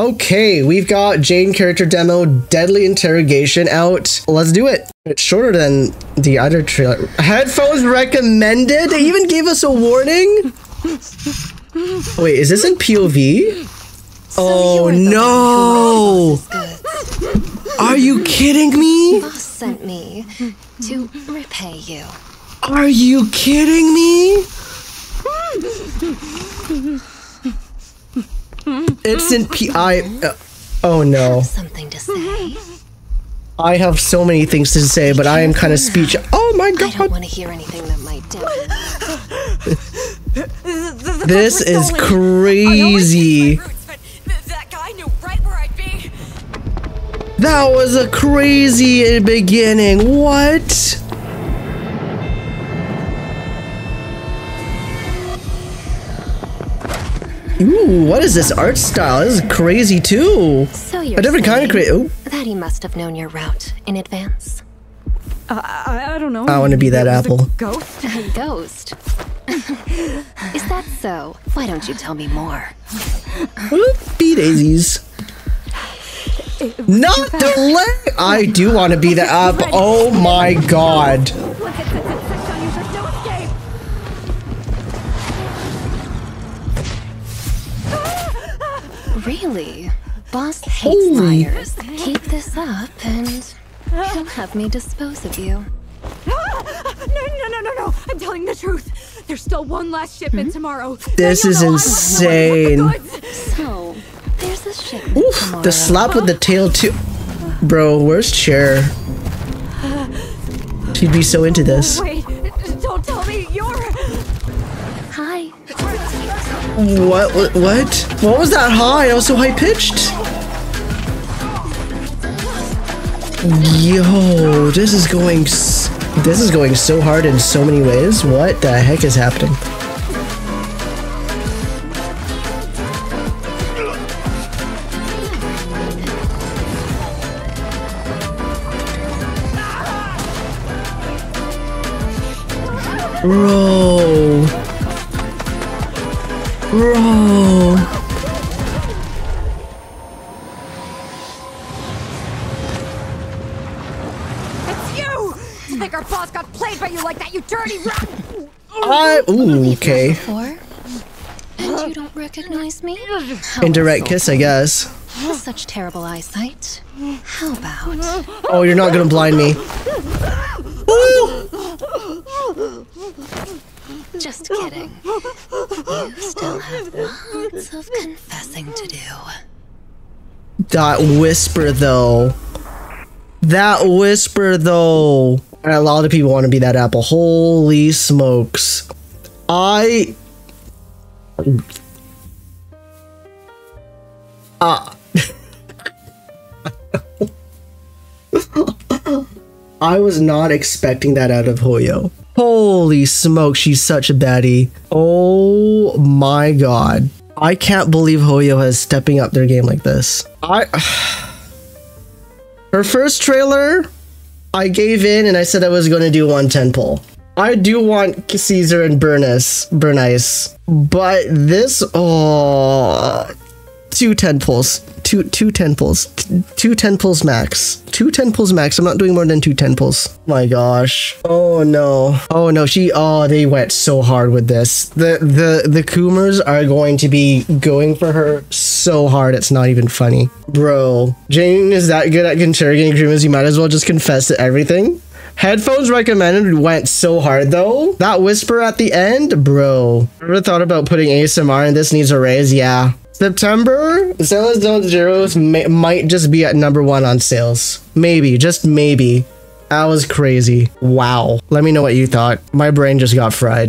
Okay, we've got Jane character demo Deadly Interrogation out. Let's do it. It's shorter than the other trailer. Headphones recommended? They even gave us a warning? Wait, is this in POV? So oh no! Are you kidding me? Boss sent me to repay you. Are you kidding me? It's in oh no. Something to say. I have so many things to say, but I am kind of speechless. Oh my god! I don't want to hear anything that might damage. This is crazy. That was a crazy beginning. What? Ooh, what is this art style? This is crazy too. So you're a different kind of crazy. That he must have known your route in advance. I don't know. I want to be that apple. Ghost? A ghost? Is that so? Why don't you tell me more? Whoopie daisies. Not the leg. I do want to be the apple. Oh my god. Really? Boss hates liars. Keep this up and he'll have me dispose of you. No. I'm telling the truth. There's still one last shipment tomorrow. This is insane. So, there's a shipment tomorrow. The slap with the tail too. Bro, where's Cher? She'd be so into this. Wait, don't tell me you're... Hi. What was that high? I was so high pitched. Yo, this is going so hard in so many ways. What the heck is happening? Bro. It's you! You think our boss got played by you like that, you dirty rat! Ooh, okay. And you don't recognize me? Indirect kiss, I guess. Such terrible eyesight. How about... Oh, you're not gonna blind me. Ooh! Just kidding. You still have lots of confessing to do. That whisper, though. That whisper, though. And a lot of people want to be that apple. Holy smokes. I was not expecting that out of Hoyo. Holy smoke, she's such a baddie. Oh my god. I can't believe Hoyo is stepping up their game like this. Her first trailer, I gave in and I said I was going to do 110 pull. I do want Caesar and Bernice, but this, oh, 210 pulls. Two ten pulls max. I'm not doing more than 210 pulls. My gosh. Oh no. They went so hard with this. The Coomers are going to be going for her so hard it's not even funny. Bro, Jane is that good at interrogating Coomers, you might as well just confess to everything. Headphones recommended went so hard though. That whisper at the end, bro. Ever thought about putting ASMR in this? Needs a raise, yeah. September, Sales Zone Zeros might just be at #1 on sales. Maybe, just maybe. That was crazy. Wow. Let me know what you thought. My brain just got fried.